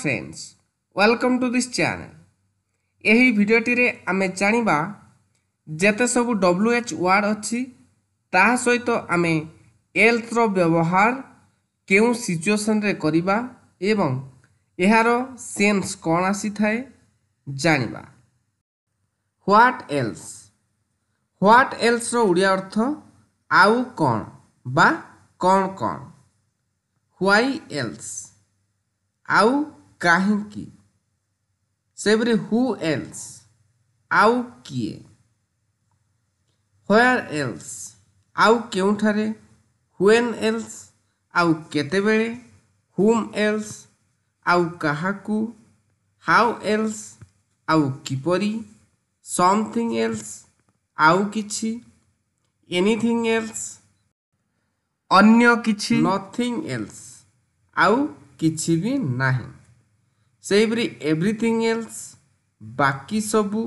Friends welcome to this channel. यही भिडियोटी आमे जानिबा जेते सबु WH वर्ड अछि ता सहित आमे एल्थ रो व्यवहार केउ सिचुएशन रे करिबा एवं एहारो सेंस कोन आसी थाए जानिबा। व्हाट एल्स रो उड़िया अर्थ आउ कोन बा कोन कोन। व्हाई एल्स आउ काहे की। सेबरे हु एल्स आउ किए। व्हेयर एल्स आउ केउठारे। व्हेन एल्स आउ केतेबेले। हुम एल्स आउ काहाकू। हाउ एल्स आउ किपरी। समथिंग एल्स आउ किछि। एनीथिंग एल्स अन्य किछि। नथिंग एल्स आउ किछि भी नाही। सेबरी एवरीथिंग एल्स बाकी सबू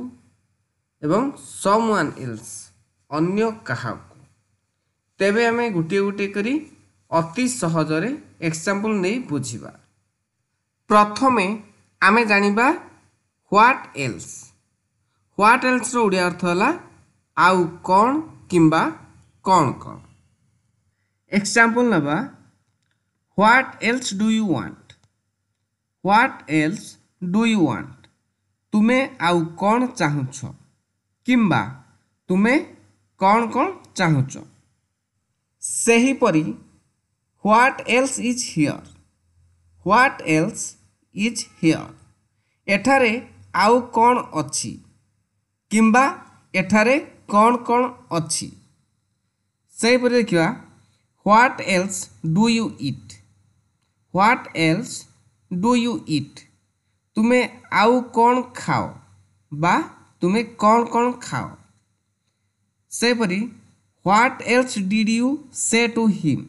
एवं समवन एल्स अन्य काहाकू। तेबे हमें गुटे गुटे करी अति सहजरे एग्जांपल नहीं बुझीबा। प्रथमे आमे जानिबा व्हाट एल्स। व्हाट एल्स रो उड़िया अर्थ होला आउ कोन किंबा कोन कोन। एग्जांपल नबा what else do you want. What else do you want तुमे आउ कोन चाहुछ किंबा तुमे कोन कोन चाहुछ। सही परी what else is here. What else is here एठारे आउ कोन अछि किंबा एठारे कोन कोन अछि। सही परी देखिबा what else do you eat. What else do you eat तुमे आउ कोन खाओ बा तुमे कोन कोन खाओ। सेपरी what else did you say to him.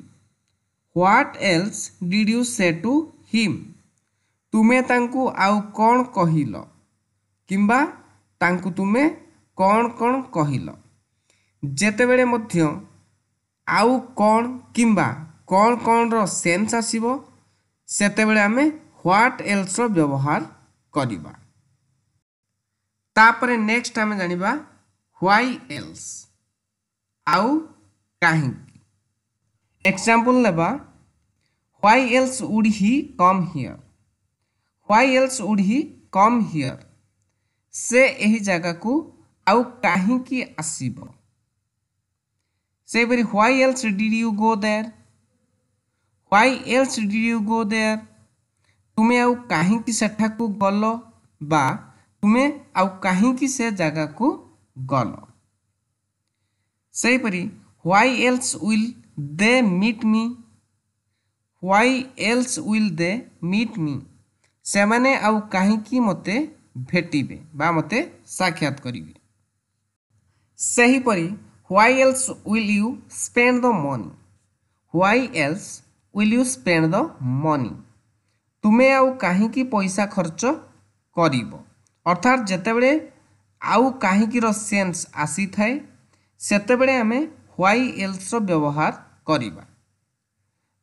What else did you say to him तुमे तांकु आउ कोन कहिलो किंबा तांकु तुमे कोन कोन कहिलो। जेतेबेले मध्ये आउ कोन किंबा कोन कोन रो सेंस आसीबो सेतेबेले आमे व्हाट एल्स रो व्यवहार करिबा। तापरे नेक्स्ट आमे जानिबा व्हाई एल्स आउ काहे। एग्जांपल लेबा why else would he come here. Why else would he come here से एही जगह को आउ काहे की आसीबो। सेबरी why else did you go there. Why else did you go there तुमे आउ काहे की सेठा को गलो बा तुमे आउ काहे की से जगह को गलो। सही परी why else will they meet me. Why else will they meet me से माने आउ काहे की मते भेटिबे बा मते साक्षात करिवे। सही परी why else will you spend the money. Why else will you spend the money तुमे आउ काहे की पैसा खर्च करिवो। अर्थात जेतेबेले आउ काहे की रो सेंस आसी थाए सेतेबेले हमें व्हाई एल्स रो व्यवहार करिबा।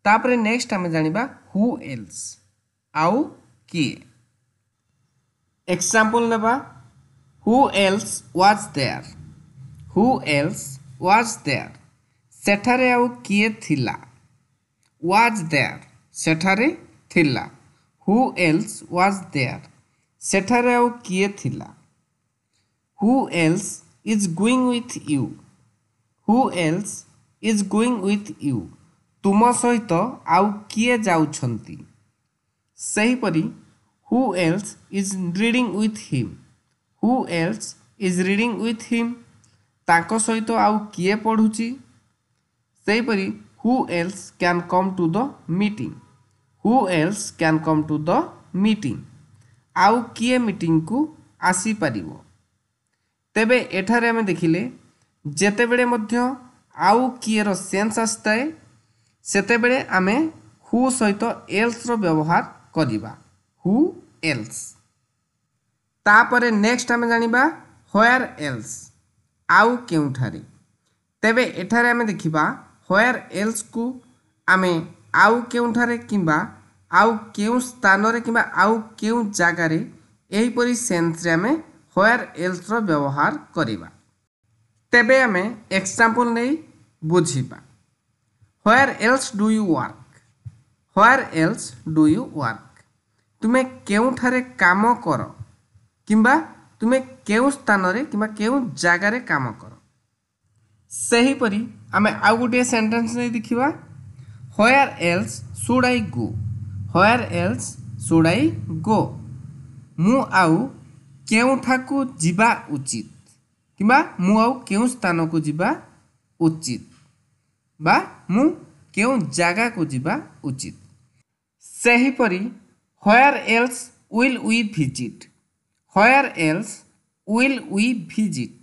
तापरे नेक्स्ट हमें जानिबा हु एल्स आउ किए। एग्जांपल लेबा who else was there. Who else was there सेठारे आउ किए थिला। वाज देयर सेठारे थिला। हु एल्स वाज देयर सेठारे आउ किए थिला। Who else is going with you. Who else is going with you तुम सहित आउ किए जाउछंती। सही परी who else is reading with him. Who else is reading with him ताको सहित आउ किए पढुची। सही परी who else can come to the meeting. Who else can come to the meeting आउ किए मीटिंग को आसी परिवो। तेबे एठारे हमें देखिले जेतेबेले मध्य आउ किए रो सेंस आस्ताए सेतेबेले आमे हु सहित एल्स रो व्यवहार करिबा। Who else. तापरे नेक्स्ट हमें जानिबा व्हेयर एल्स आउ केउठारे। तेबे एठारे हमें देखिबा व्हेयर एल्स को आमे आउ केउठारे किंबा आउ क्यों स्थान रे किबा आउ क्यों जागा रे एही परि सेंस रे हमें व्हेयर एल्स रो व्यवहार करिबा। तेबे हमें एग्जांपल नै बुझिबा। Where else do you work, where else do you work, तुमे केउ थारे काम करो किबा तुमे केउ स्थान रे किबा केउ जागा रे काम करो। सही परि आमे आउ गुटे सेंटेंस नै देखिबा। Where else should I go, where else should I go, मु आउ केउ ठाकू जिबा उचित किबा मु आउ केउ स्थान को जिबा उचित बा मु केउ जागा को जिबा उचित। सही परि where else will we visit, where else will we visit,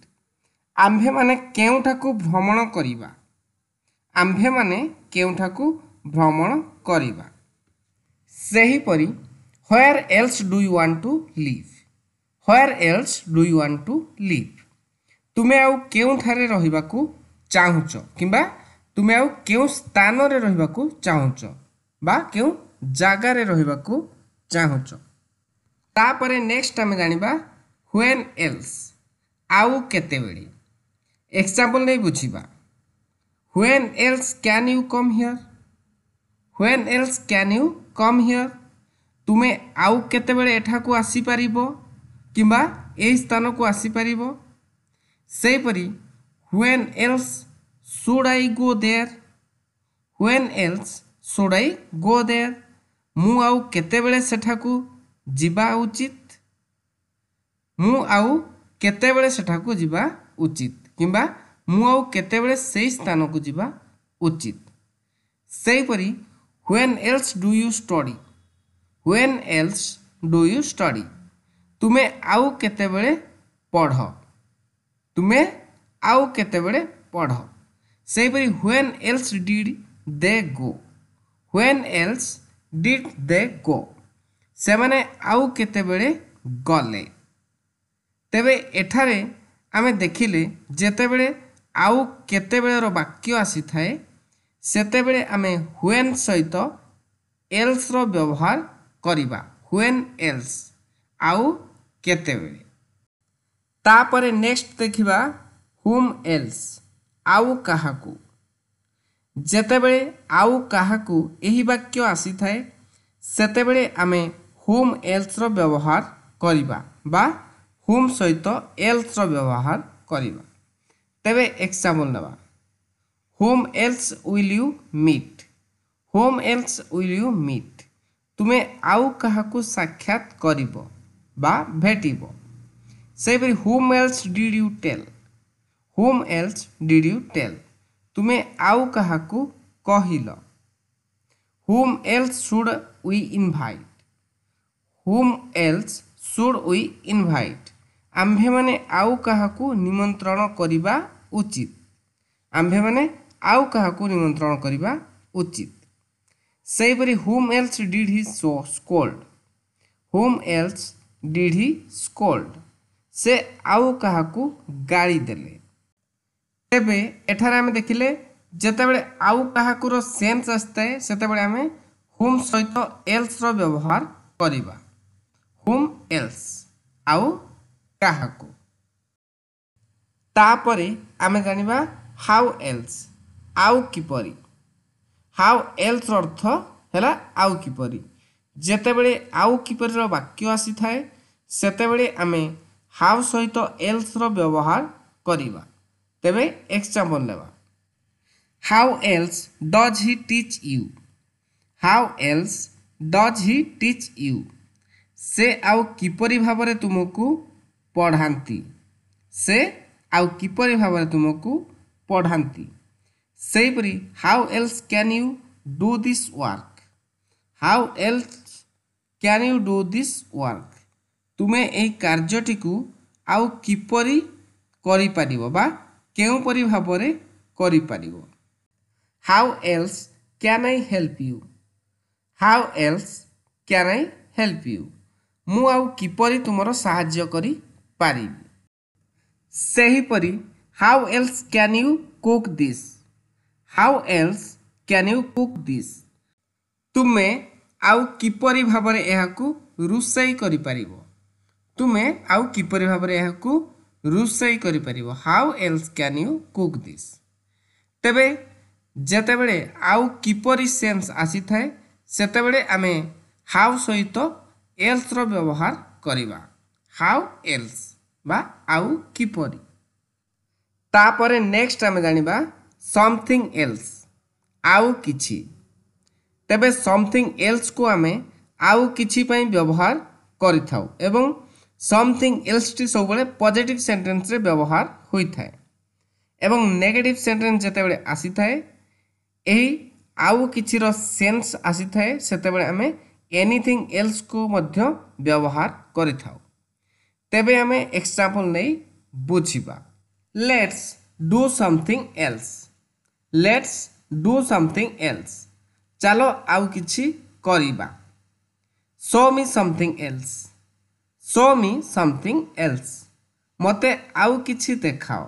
आम्भे माने केउ ठाकू भ्रमण करिबा, आम्भे माने केउ ठाकू भ्रमण करिबा। सही परि where else do you want to live, where else do you want to live, तुमे आउ केउ थारे रहिबा को चाहुचो किबा तुमे आउ केउ स्थान रे रहिबा को चाहुचो बा केउ जागा रे रहिबा को चाहुचो। ता परे नेक्स्ट हमें जानिबा व्हेन एल्स आउ केते बेडी। एग्जांपल नै बुझिबा। When else can you come here, when else can you come here, तुमे आउ केते बेडे एठा को आसी परिबो किबा ए स्थान को आसी परिबो। सेही परि when else should I go there, when else should I go there, मु आउ केते बेले सेठाकू जिबा उचित, मु आउ केते बेले सेठाकू जिबा उचित किबा मु आउ केते बेले सेही स्थान को जिबा उचित। सेही परि when else do you study, when else do you study, तुमे आउ केते बेले पढो, तुमे आउ केते बेले पढो। सही परि when else did they go, when else did they go, से माने आउ केते बेले गले। तेबे एठारे आमे देखिले जेते बेले आउ केते बेले रो वाक्य आसी थाए सेते बेले आमे व्हेन सहित एल्स रो व्यवहार करिबा। व्हेन एल्स आउ केते बेले। ता परे नेक्स्ट देखिबा हुम एल्स आउ काहाकू। जेते बेले आउ काहाकू एही वाक्य आसी थाए सेते बेले आमे हुम एल्स रो व्यवहार करिबा बा हुम सहित एल्स रो व्यवहार करिबा। तेबे एग्जांपल नबा। Whom else will you meet, whom else will you meet, तुमे आउ काहाकू साक्षात करिबो बा भेटिबो। सेही परि whom else did you tell, whom else did you tell, तुमे आउ काहाकू कहिलो। whom else should we invite, whom else should we invite, आम्भे माने आउ काहाकू निमंत्रण करिबा उचित, आम्भे माने आउ काहाकू निमंत्रण करिबा उचित। सेही परि whom else did he scold, whom else did he scold, से आउ काहाकू गाली देले। तेबे एठारे आमे देखिले जेते बेले आउ काहाकू रो सेंस आस्ते सेते बेले आमे हुम सहित एल्स रो व्यवहार करिबा। हुम एल्स आउ काहाकू। ता परे आमे जानिबा हाउ एल्स आउ किपरि। हाउ एल्स रो अर्थ हैला आउ किपरि। जेते बेले आउ किपरि रो वाक्य आसी थाए सेते बेले आमे हाउ सहित एल्स रो व्यवहार करिबा। तेबे एग्जांपल लेबा। How else does he teach you, how else does he teach you, से आउ किपरि भाबरे तुमको पढांती, से आउ किपरि भाबरे तुमको पढांती। सेही परि how else can you do this work, how else can you do this work, तुमे एई कार्यटी को आउ किपरि करि पारिबो बा केउ परि भाबरे करि पारिबो। How else can I help you, how else can I help you, मु आउ किपरि तुमरो सहाय्य करि पारिबि। सेही परि how else can you cook this, how else can you cook this, तुमे आउ किपरि भाबरे एहाकु रुसई करि परिबो तुमे आउ किपरि भाबरे एहाकु रुसई करि परिबो how else can you cook this तबे जेते बेले आउ किपरि सेंस आसी थाए सेते बेले आमे हाउ सहित एल्स रो व्यवहार करिबा हाउ एल्स बा आउ किपरि तापरे नेक्स्ट आमे जानिबा समथिंग एल्स आउ किछि तबे समथिंग एल्स को आमे आउ किछि पई व्यवहार करिथाउ एवं समथिंग एल्स टी सबले पॉजिटिव सेंटेंस रे व्यवहार होई थाए एवं नेगेटिव सेंटेंस जते बेले आसी थाए एही आउ किछि रो सेंस आसी थाए सेते बेले आमे एनीथिंग एल्स को मध्य व्यवहार करिथाउ तबे आमे एग्जांपल नै बुझिबा लेट्स डू समथिंग एल्स चलो आउ किछि करिबा शो मी समथिंग एल्स मते आउ किछि देखाओ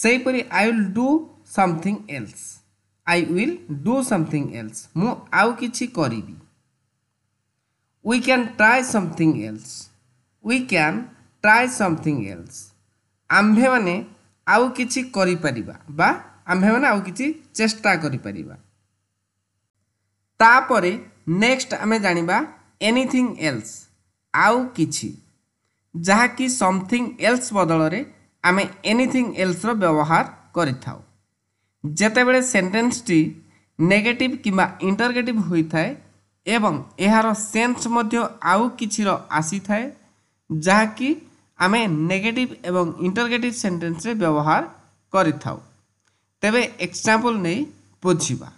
सेहि परि I will do something else मु आउ किछि करिबी we can try something else आम्भे माने आउ किछि करि परिबा बा आम्भे माने आउ किछि चेष्टा करि परिबा तापरे नेक्स्ट आमे जानिबा एनीथिंग एल्स आउ किछि जहा कि समथिंग एल्स बदल रे आमे एनीथिंग एल्स रो व्यवहार करिथाउ जेते बेले सेंटेंस टी नेगेटिव किबा इंटरगेटिव होई थाए एवं एहारो सेंस मध्य आउ किछि रो आसी थाए जहा कि आमे नेगेटिव एवं इंटरगेटिव सेंटेंस रे व्यवहार करिथाउ तबे एग्जांपल नै बुझिबा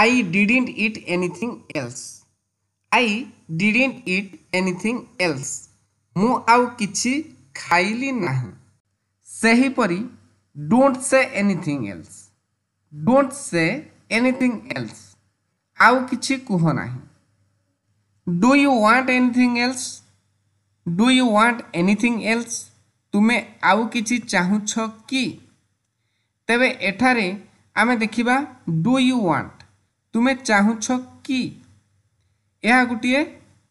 I didn't eat anything else. मु आउ किछि खाइली नाही सही परी Don't say anything else. आउ किछि कुह नाही Do you want anything else? तुमे आउ किछि चाहुछ की तबे एठारे आमे देखिबा Do you want तुमे चाहुछ की एहा गुटिए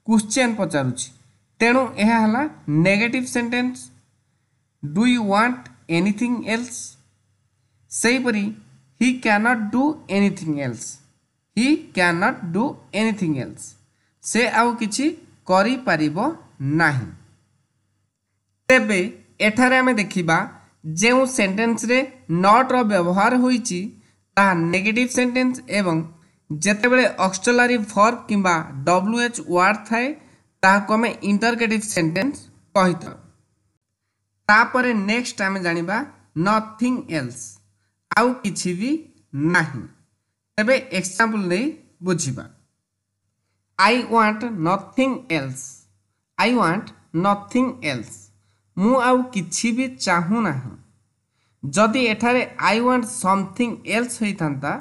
क्वेश्चन पचारुछि तेनु एहा हला negative sentence do you want anything else सही परी he can not do anything else से आउ किछि करि परिबो नाही तेबे एठारे हमें देखिबा जेउ सेंटेंस रे नॉट रो व्यवहार होईछि ता नेगेटिव सेंटेंस एवं जेतेबेले ऑक्सिलरी वर्ब किबा डब्ल्यूएच वर्ड थाए ताको में इंटरगेटिव सेंटेंस कहितो तापरे नेक्स्ट आमे जानिबा नथिंग एल्स आउ किछि भी नाही तबे एग्जांपल नै बुझिबा आई वांट नथिंग एल्स मु आउ किछि भी चाहू नाही जदि एठारे आई वांट समथिंग एल्स होई थांता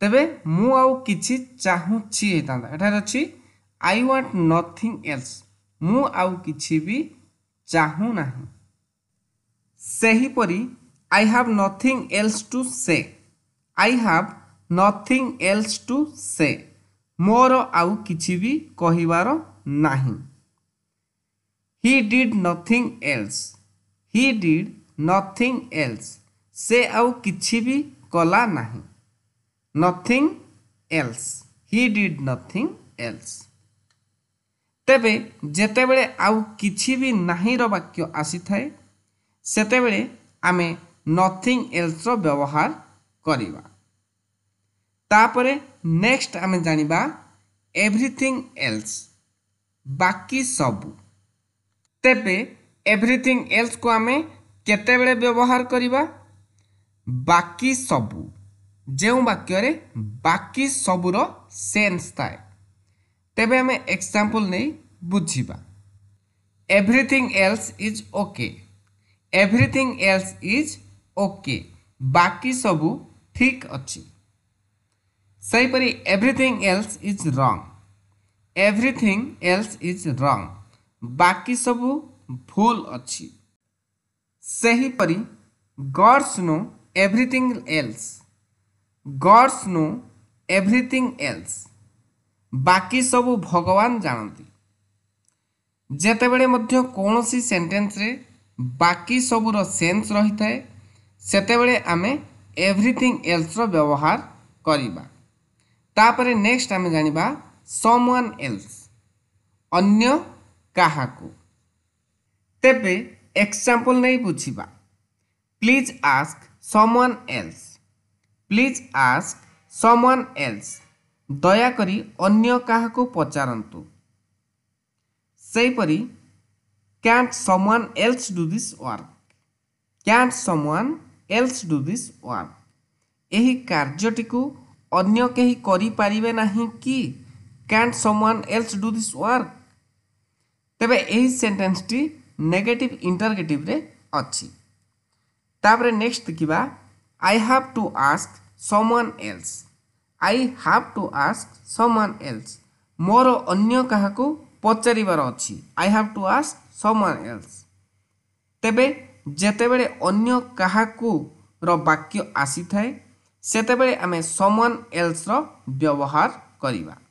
तबे मु आउ किछि चाहू छी हेतांदा एठार अछि आई वांट नथिंग एल्स मु आउ किछि भी चाहू नाही सही परी I have nothing else to say मोर आउ किछि भी कहिवारो नाही ही डिड नथिंग एल्स से आउ किछि भी कला नाही he did nothing else तबे जेते बेले आउ किछि भी नाही रो वाक्य आसी थाए सेते बेले आमे nothing else रो व्यवहार करिबा तापरे नेक्स्ट आमे जानिबा everything else बाकी सब तबे everything else को आमे केते बेले व्यवहार करिबा बाकी सब जेउ वाक्य रे बाकी सबुरो सेंस थाए तबे हमें एग्जांपल नै बुझिबा एवरीथिंग एल्स इज ओके बाकी सबु ठीक अछि सही परी एवरीथिंग एल्स इज रॉन्ग बाकी सबु भूल अछि सही परी गॉड्स नो एवरीथिंग एल्स बाकी सबू भगवान जानती। जेते कौन सी सेंटेंस रे बाकी सबूर सेन्स रही थाए सेते आमे एवरीथिंग एल्स रो व्यवहार करिबा। तापरे नेक्स्ट आमे जानिबा समवन एल्स अन्य काहाकू। तेबे एग्जांपल नै बुझिबा please ask someone else, please ask someone else दया करी अन्य काहाकू पचारंतु। सेपरी can't someone else do this work, can't someone else do this work यही कार्यटी को अन्य कहीं करी पारिबे नहीं कि can't someone else do this work. तबे यही सेंटेंस टी नेगेटिव इंटरगेटिव रे अछि। तापरे नेक्स्ट देखिबा I have to ask someone else, I have to ask someone else मोर अन्य काहाकू पचारिबार अछि। I have to ask someone else. तेबे जेतेबेले अन्य काहाकू रो वाक्य आसी थाए सेतेबेले आमे समवन एल्स रो व्यवहार करिबा।